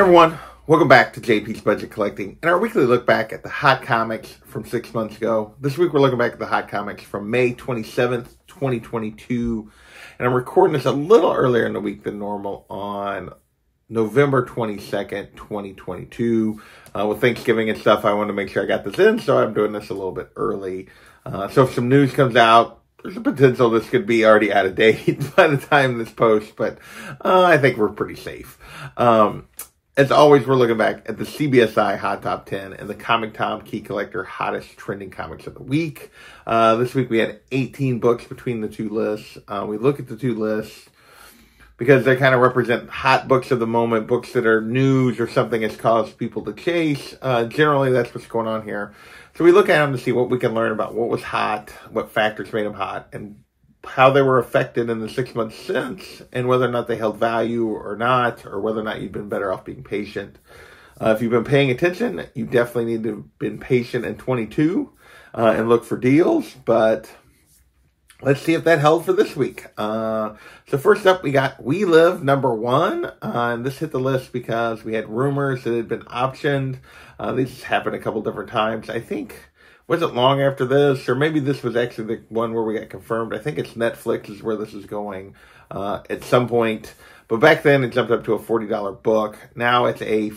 Hey everyone, welcome back to JP's Budget Collecting and our weekly look back at the hot comics from 6 months ago. This week we're looking back at the hot comics from May 27th, 2022. And I'm recording this a little earlier in the week than normal on November 22nd, 2022. With Thanksgiving and stuff, I wanted to make sure I got this in, so I'm doing this a little bit early. So if some news comes out, there's a potential this could be already out of date by the time this posts, but I think we're pretty safe. As always, we're looking back at the CBSI Hot Top 10 and the Comic Tom Key Collector Hottest Trending Comics of the Week. This week we had 18 books between the two lists. We look at the two lists because they kind of represent hot books of the moment, books that are news or something has caused people to chase. Generally, that's what's going on here. So we look at them to see what we can learn about what was hot, what factors made them hot, and how they were affected in the 6 months since, and whether or not they held value or not, or whether or not you've been better off being patient. If you've been paying attention, you definitely need to have been patient in 22 and look for deals, but let's see if that held for this week. So first up, we got We Live, number one. And this hit the list because we had rumors that had been optioned. These happened a couple different times. I think, was it long after this? Or maybe this was actually the one where we got confirmed. I think it's Netflix is where this is going at some point. But back then, it jumped up to a $40 book. Now it's a $15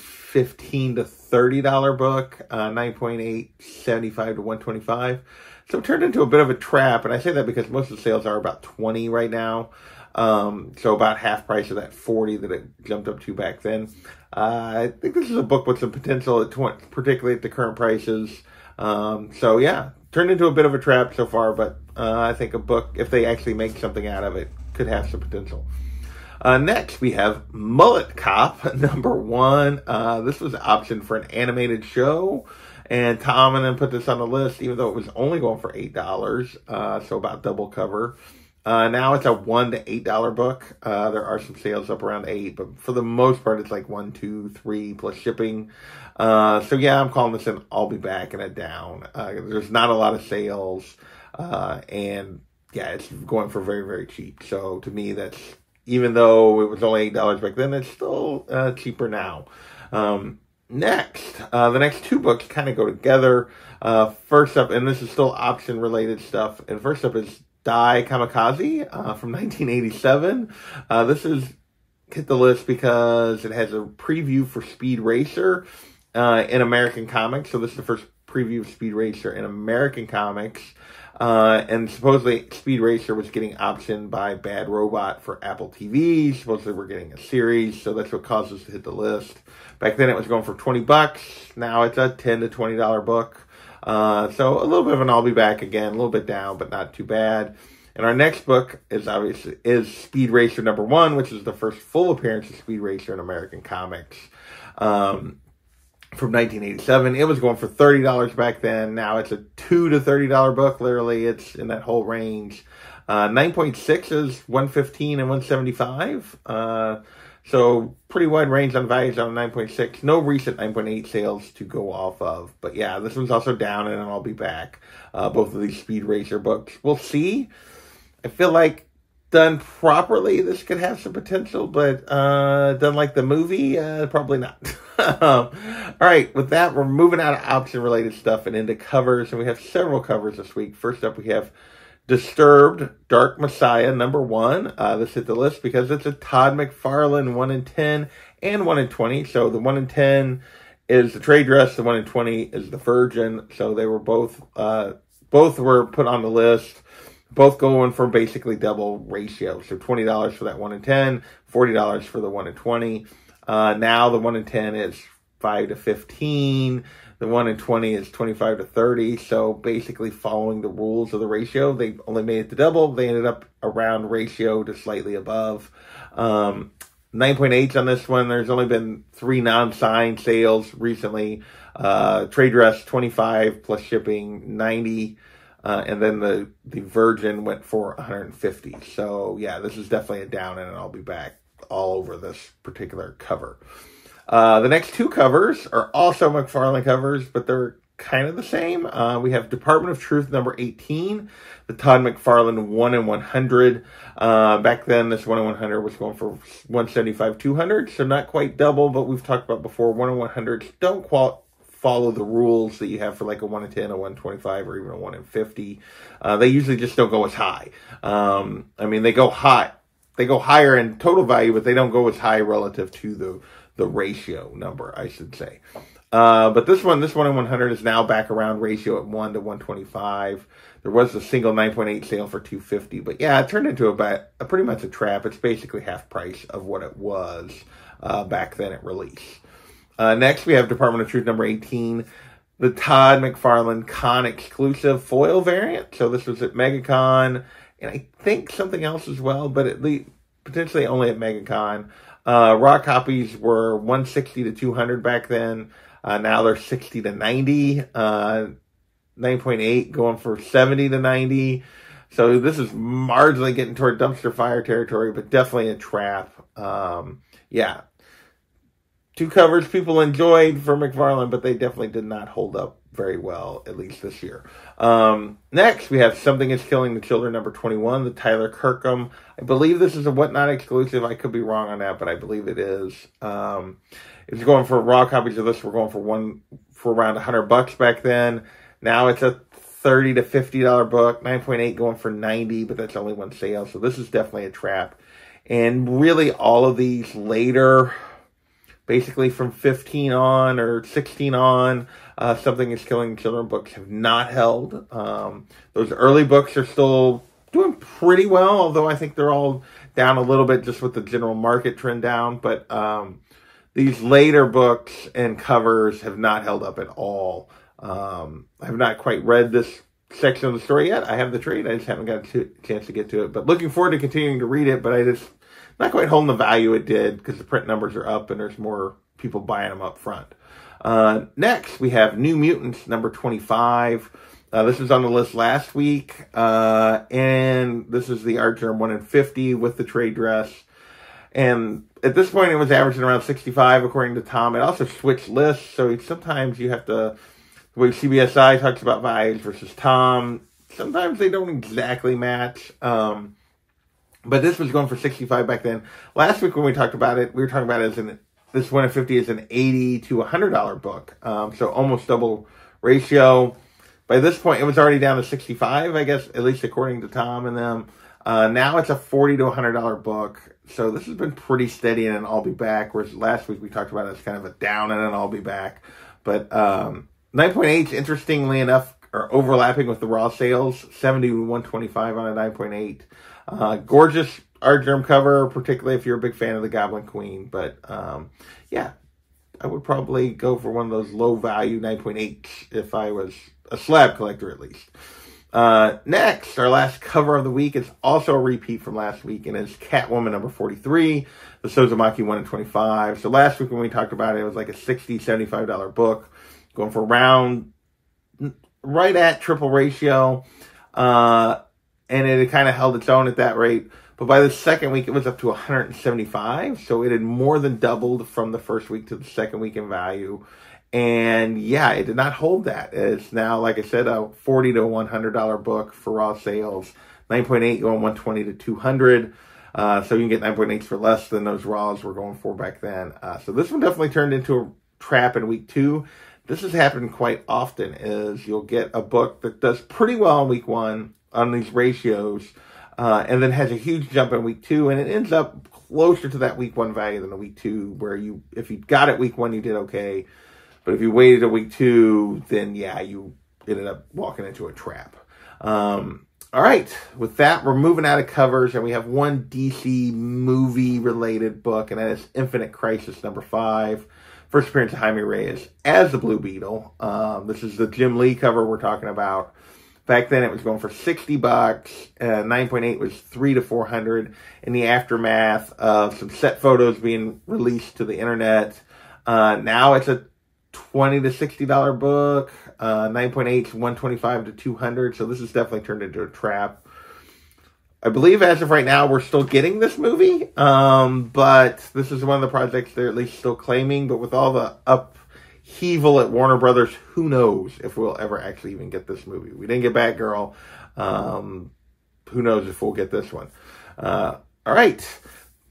to $30 book, 9.8, 75 to 125. So it turned into a bit of a trap, and I say that because most of the sales are about $20 right now. So about half price of that $40 that it jumped up to back then. I think this is a book with some potential, at particularly at the current prices. So yeah, turned into a bit of a trap so far, but I think a book, if they actually make something out of it, could have some potential. Next, we have Mullet Cop, number one. This was an option for an animated show. And Tomlin put this on the list, even though it was only going for $8, so about double cover. Now it's a $1 to $8 book. There are some sales up around $8, but for the most part, it's like $1, $2, $3 plus shipping. So yeah, I'm calling this an I'll Be Back and a down. There's not a lot of sales, and yeah, it's going for very, very cheap. So to me, that's, even though it was only $8 back then, it's still cheaper now. Next, the next two books kind of go together. First up, and this is still option-related stuff, and first up is Die Kamikaze from 1987. This is hit the list because it has a preview for Speed Racer in American comics. So this is the first preview of Speed Racer in American comics. And supposedly Speed Racer was getting optioned by Bad Robot for Apple TV. Supposedly we're getting a series, so that's what caused us to hit the list. Back then it was going for $20. Now it's a $10 to $20 book. So a little bit of an I'll Be Back again, a little bit down, but not too bad. And our next book is obviously is Speed Racer number one, which is the first full appearance of Speed Racer in American comics. From 1987, it was going for $30 back then. Now it's a $2 to $30 book. Literally, it's in that whole range. 9.6 is 115 and 175. So pretty wide range on values on 9.6. No recent 9.8 sales to go off of. But yeah, this one's also down, and I'll Be Back. Both of these Speed Racer books. We'll see. I feel like done properly, this could have some potential, but done like the movie, probably not. All right, with that, we're moving out of option-related stuff and into covers, and we have several covers this week. First up, we have Disturbed, Dark Messiah, number one. This hit the list because it's a Todd McFarlane 1 in 10 and 1 in 20. So the 1 in 10 is the trade dress, the 1 in 20 is the virgin. So they were both were put on the list. Both going for basically double ratio. So $20 for that 1 in 10, $40 for the 1 in 20. Now the 1 in 10 is 5 to 15. The 1 in 20 is 25 to 30. So basically following the rules of the ratio, they only made it to double. They ended up around ratio to slightly above. 9.8 on this one. There's only been 3 non-signed sales recently. Trade dress, 25 plus shipping, 90. And then the Virgin went for 150. So, yeah, this is definitely a down and I'll Be Back all over this particular cover. The next two covers are also McFarlane covers, but they're kind of the same. We have Department of Truth number 18, the Todd McFarlane 1 in 100. Back then, this 1 in 100 was going for 175/200, so not quite double. But we've talked about before, 1 in 100s don't follow the rules that you have for like a 1 in 10, a 1 in 25, or even a 1 in 50. They usually just don't go as high. I mean, they go high. They go higher in total value, but they don't go as high relative to the ratio number, I should say. But this 1 in 100 is now back around ratio at 1 to 125. There was a single 9.8 sale for $250. But yeah, it turned into a pretty much a trap. It's basically half price of what it was back then at release. Next, we have Department of Truth number 18, the Todd McFarlane con exclusive foil variant. So this was at MegaCon, and I think something else as well, but at least potentially only at MegaCon. Raw copies were 160 to 200 back then. Now they're 60 to 90, 9.8 going for 70 to 90. So this is marginally getting toward dumpster fire territory, but definitely a trap. Yeah. Two covers people enjoyed for McFarlane, but they definitely did not hold up very well, at least this year. Next, we have Something is Killing the Children, number 21, the Tyler Kirkham. I believe this is a Whatnot exclusive. I could be wrong on that, but I believe it is. It's going for raw copies of this. We're going for around $100 back then. Now it's a $30 to $50 book, 9.8 going for 90, but that's only one sale. So this is definitely a trap. And really all of these later, basically from 15 on or 16 on, Something is Killing Children books have not held. Those early books are still doing pretty well, although I think they're all down a little bit just with the general market trend down. But these later books and covers have not held up at all. I have not quite read this section of the story yet. I have the trade. I just haven't got a chance to get to it. But looking forward to continuing to read it, but I just not quite holding the value it did because the print numbers are up and there's more people buying them up front. Next, we have New Mutants, number 25. This was on the list last week. And this is the Artgerm 1 in 50 with the trade dress. And at this point, it was averaging around 65, according to Tom. It also switched lists, so sometimes you have to, the way CBSI talks about values versus Tom, sometimes they don't exactly match. But this was going for 65 back then. Last week when we talked about it, we were talking about it as this 1 in 50 is an $80 to $100 book. So almost double ratio. By this point, it was already down to 65, I guess, at least according to Tom and them. Now it's a $40 to $100 book. So this has been pretty steady in an I'll be back, whereas last week we talked about it as kind of a down and an I'll be back. But 9.8, interestingly enough, are overlapping with the raw sales, 70 to 125 on a 9.8. Gorgeous Artgerm cover, particularly if you're a big fan of the Goblin Queen. But, yeah, I would probably go for one of those low-value 9.8 if I was a slab collector, at least. Next, our last cover of the week is also a repeat from last week, and it's Catwoman number 43, the Sozomaki 1 in 25. So last week when we talked about it, it was like a $60, $75 book, going for round, right at triple ratio. And it had kind of held its own at that rate. But by the second week, it was up to 175. So it had more than doubled from the first week to the second week in value. And yeah, it did not hold that. It's now, like I said, a $40 to $100 book for raw sales. 9.8 going 120 to 200. So you can get 9.8s for less than those raws were going for back then. So this one definitely turned into a trap in week two. This has happened quite often, is you'll get a book that does pretty well in week one on these ratios, and then has a huge jump in week two, and it ends up closer to that week one value than the week two, where you, if you got it week one, you did okay, but if you waited to week two, then yeah, you ended up walking into a trap. All right, with that, we're moving out of covers, and we have one DC movie-related book, and that is Infinite Crisis, number 5. First appearance of Jaime Reyes as the Blue Beetle. This is the Jim Lee cover we're talking about. Back then, it was going for $60. 9.8 was 3 to 400 in the aftermath of some set photos being released to the internet. Now it's a $20 to $60 book. 9.8 is 125 to 200. So this has definitely turned into a trap. I believe as of right now, we're still getting this movie. But this is one of the projects they're at least still claiming. But with all the up upheaval at Warner Brothers. Who knows if we'll ever actually even get this movie. We didn't get Batgirl. Who knows if we'll get this one. All right.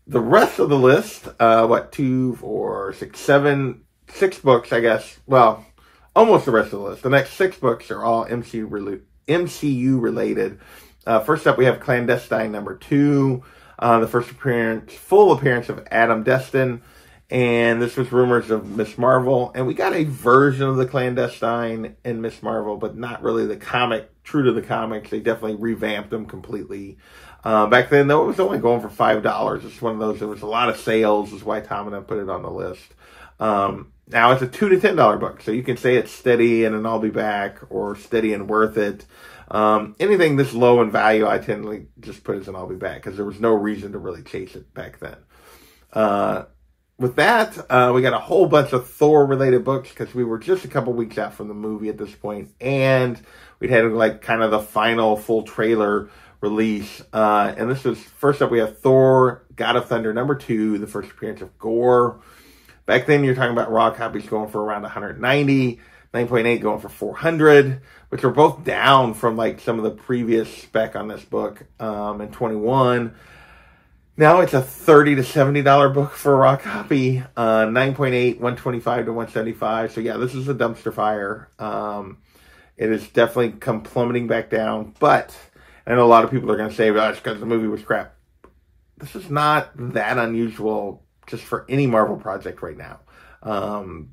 The rest of the list, what, 2, 4, 6, 7, 6 books, I guess. Well, almost the rest of the list. The next 6 books are all MCU-related. First up, we have Clandestine #2, the first appearance, full appearance of Adam Destin. And this was rumors of Miss Marvel. And we got a version of the Clandestine in Miss Marvel, but not really the comic, true to the comics. They definitely revamped them completely. Back then, though, it was only going for $5. It's one of those, there was a lot of sales, is why Tom and I put it on the list. Now, it's a $2 to $10 book, so you can say it's steady and an I'll be back, or steady and worth it. Anything this low in value, I tend to just put as an I'll be back, because there was no reason to really chase it back then. With that, we got a whole bunch of Thor-related books because we were just a couple weeks out from the movie at this point, and we'd had like kind of the final full trailer release. And this was first up. We have Thor: God of Thunder #2, the first appearance of Gore. Back then, you're talking about raw copies going for around 190, 9.8 going for 400, which are both down from like some of the previous spec on this book in 21. Now it's a $30 to $70 book for a raw copy, 9.8, 125 to 175. So yeah, this is a dumpster fire. It has definitely come plummeting back down, but I know a lot of people are going to say, oh, it's because the movie was crap. This is not that unusual just for any Marvel project right now.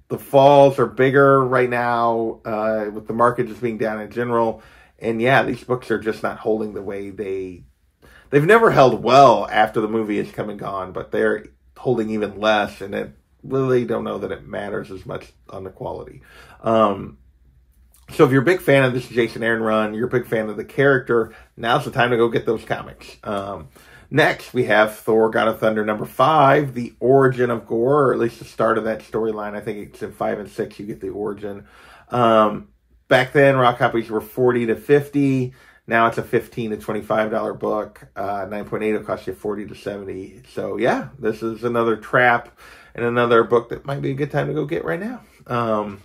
The falls are bigger right now with the market just being down in general. And yeah, these books are just not holding the way they... They've never held well after the movie is come and gone, but they're holding even less, and I really don't know that it matters as much on the quality. So if you're a big fan of this Jason Aaron run, you're a big fan of the character, now's the time to go get those comics. Next, we have Thor: God of Thunder #5, the origin of Gore, or at least the start of that storyline. I think it's in 5 and 6 you get the origin. Back then, raw copies were 40 to 50. Now it's a $15 to $25 book. 9.8 will cost you 40 to 70. So yeah, this is another trap and another book that might be a good time to go get right now. All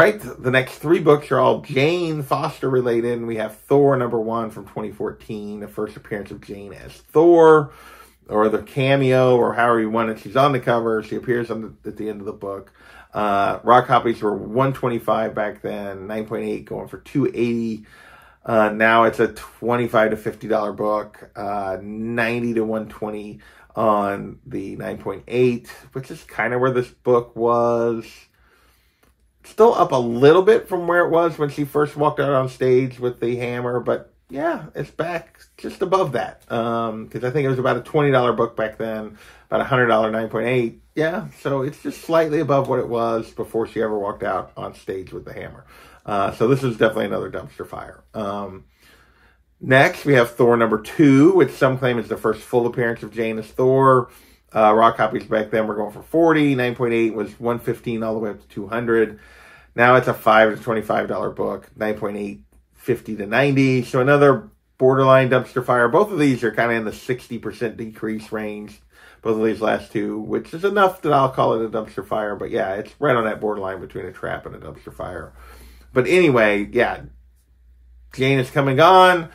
right, the next 3 books are all Jane Foster related. And we have Thor #1 from 2014, the first appearance of Jane as Thor, or the cameo, or however you want it. She's on the cover. She appears on the, at the end of the book. Raw copies were 125 back then, 9.8 going for 280. Now it's a $25 to $50 book, 90 to 120 on the 9.8, which is kind of where this book was. Still up a little bit from where it was when she first walked out on stage with the hammer, but yeah, it's back just above that. Because I think it was about a $20 book back then, about a $100 9.8. Yeah, so it's just slightly above what it was before she ever walked out on stage with the hammer. So this is definitely another dumpster fire. Next, we have Thor #2, which some claim is the first full appearance of Jane as Thor. Raw copies back then were going for 40. 9.8 was 115 all the way up to 200. Now it's a $5 to $25 book. 9.8, 50 to 90. So another borderline dumpster fire. Both of these are kind of in the 60% decrease range. Both of these last 2, which is enough that I'll call it a dumpster fire. But yeah, it's right on that borderline between a trap and a dumpster fire. But anyway, yeah, Jane is come and gone.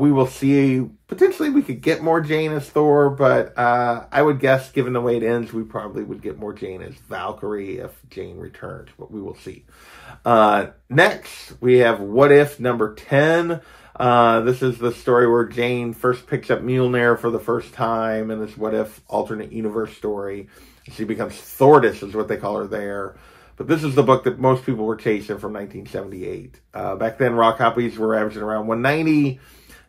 We will see. Potentially, we could get more Jane as Thor, but I would guess, given the way it ends, we probably would get more Jane as Valkyrie if Jane returns, but we will see. Next, we have What If #10. This is the story where Jane first picks up Mjolnir for the first time in this What If alternate universe story. She becomes Thordis, is what they call her there. But this is the book that most people were chasing from 1978. Back then, raw copies were averaging around 190.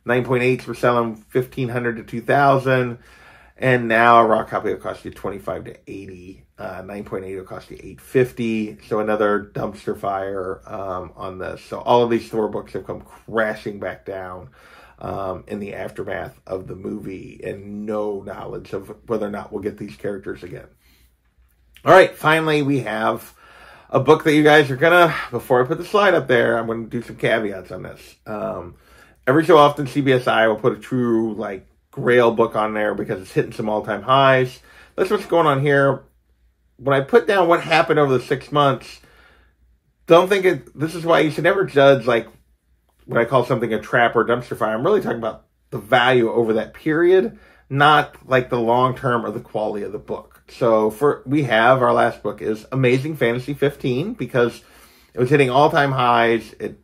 9.8s were selling 1,500 to 2,000. And now a raw copy will cost you 25 to 80. 9.8 will cost you 850. So another dumpster fire on this. So all of these Thor books have come crashing back down in the aftermath of the movie. And no knowledge of whether or not we'll get these characters again. All right, finally we have... a book that you guys are gonna, before I put the slide up there, I'm gonna do some caveats on this. Every so often, CBSI will put a true, like, grail book on there because it's hitting some all-time highs. That's what's going on here. When I put down what happened over the 6 months, don't think it. This is why you should never judge, like, when I call something a trap or dumpster fire, I'm really talking about the value over that period, not like the long term or the quality of the book. So our last book is Amazing Fantasy 15, because it was hitting all-time highs. It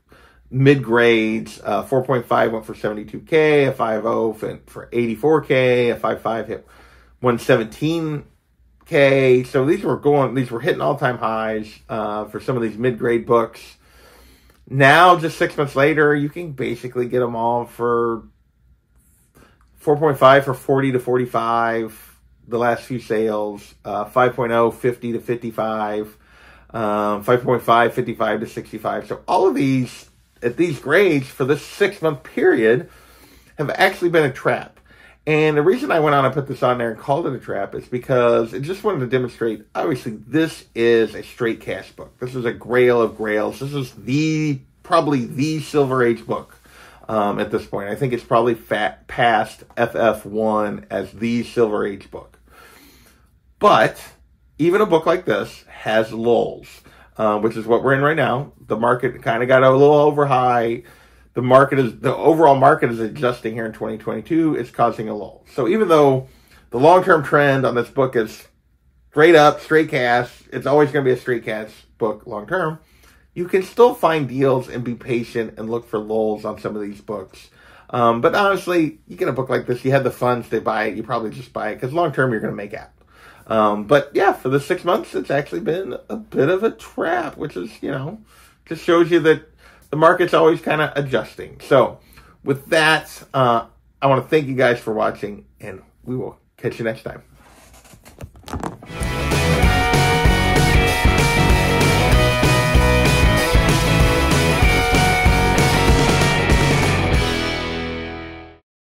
mid grades, 4.5 went for 72K, a 5.0 went for 84K, a 5.5 hit 117K. So these were hitting all-time highs for some of these mid-grade books. Now, just 6 months later, you can basically get them all for 4.5 for 40 to 45, the last few sales, 5.0, 50 to 55, 5.5, 55 to 65. So all of these, at these grades for this 6 month period, have actually been a trap. And the reason I went on and put this on there and called it a trap is because it just wanted to demonstrate, obviously, this is a straight cash book. This is a grail of grails. This is probably the Silver Age book at this point. I think it's probably past FF1 as the Silver Age book. But even a book like this has lulls, which is what we're in right now. The market kind of got a little overhigh. The overall market is adjusting here in 2022. It's causing a lull. So even though the long-term trend on this book is straight up, straight cash, it's always going to be a straight cash book long-term, you can still find deals and be patient and look for lulls on some of these books. But honestly, you get a book like this, you have the funds to buy it, you probably just buy it, because long-term you're going to make out. But yeah, for the 6 months, it's actually been a bit of a trap, which is, you know, just shows you that the market's always kind of adjusting. So with that, I want to thank you guys for watching, and we will catch you next time.